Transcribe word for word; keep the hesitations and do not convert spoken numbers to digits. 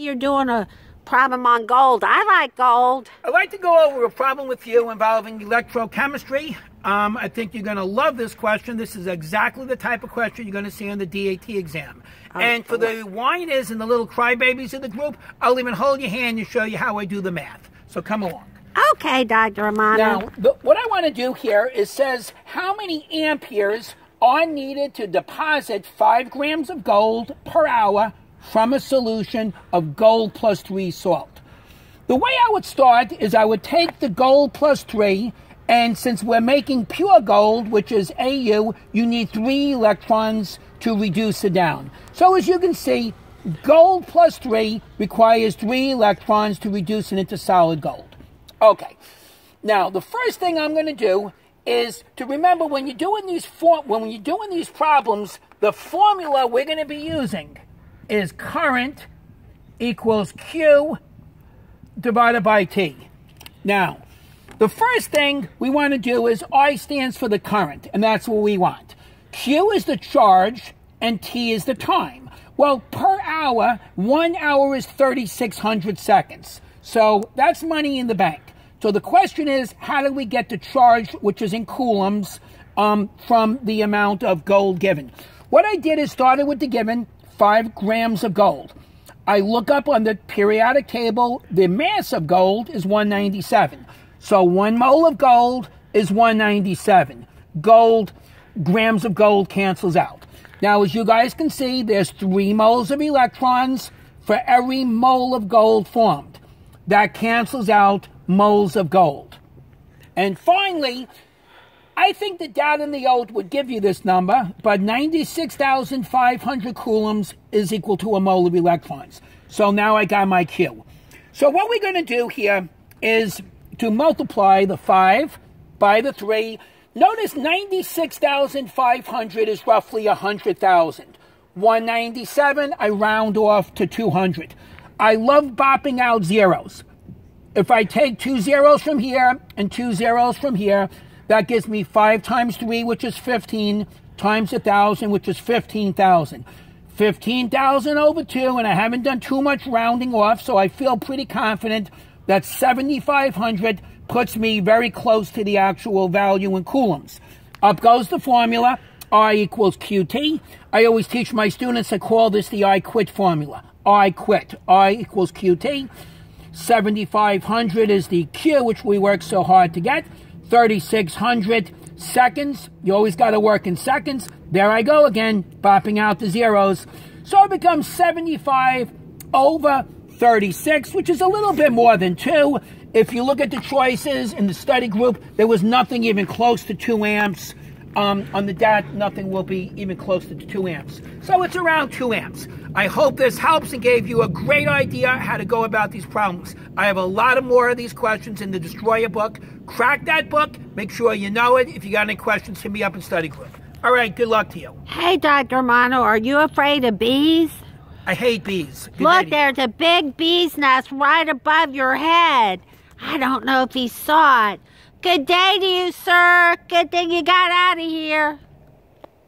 You're doing a problem on gold. I like gold. I'd like to go over a problem with you involving electrochemistry. Um, I think you're going to love this question. This is exactly the type of question you're going to see on the D A T exam. Oh, and for cool. the whiners and the little crybabies in the group, I'll even hold your hand and show you how I do the math. So come along. Okay, Doctor Romano. Now, the, what I want to do here is says how many amperes are needed to deposit five grams of gold per hour from a solution of gold plus three salt. The way I would start is I would take the gold plus three, and since we're making pure gold, which is A U, you need three electrons to reduce it down. So as you can see, gold plus three requires three electrons to reduce it into solid gold. Okay, now the first thing I'm going to do is to remember when you're doing these for when you're doing these problems, the formula we're going to be using is current equals Q divided by T. Now, the first thing we want to do is I stands for the current, and that's what we want. Q is the charge, and T is the time. Well, per hour, one hour is thirty-six hundred seconds. So that's money in the bank. So the question is, how do we get the charge, which is in coulombs, um, from the amount of gold given? What I did is started with the given, five grams of gold. I look up on the periodic table, the mass of gold is one ninety-seven. So one mole of gold is one ninety-seven. Gold, grams of gold cancels out. Now, as you guys can see, there's three moles of electrons for every mole of gold formed. That cancels out moles of gold. And finally, I think the D A T and the O A T would give you this number, but ninety-six thousand five hundred coulombs is equal to a mole of electrons. So now I got my Q. So what we're going to do here is to multiply the five by the three. Notice ninety-six thousand five hundred is roughly one hundred thousand. one ninety-seven, I round off to two hundred. I love bopping out zeros. If I take two zeros from here and two zeros from here, that gives me five times three, which is fifteen, times one thousand, which is fifteen thousand. fifteen thousand over two, and I haven't done too much rounding off, so I feel pretty confident that seventy-five hundred puts me very close to the actual value in coulombs. Up goes the formula, I equals Q T. I always teach my students, I call this the I quit formula. I quit, I equals Q T. seventy-five hundred is the Q, which we worked so hard to get. thirty-six hundred seconds. You always got to work in seconds. There I go again, bopping out the zeros. So it becomes seventy-five over thirty-six, which is a little bit more than two. If you look at the choices in the study group, there was nothing even close to two amps. Um, on the D A T, nothing will be even close to two amps. So it's around two amps. I hope this helps and gave you a great idea how to go about these problems. I have a lot of more of these questions in the Destroyer book. Crack that book. Make sure you know it. If you got any questions, hit me up in study group. All right, good luck to you. Hey, Doctor Romano, are you afraid of bees? I hate bees. Good Look, idea. There's a big bee's nest right above your head. I don't know if he saw it. Good day to you, sir. Good thing you got out of here.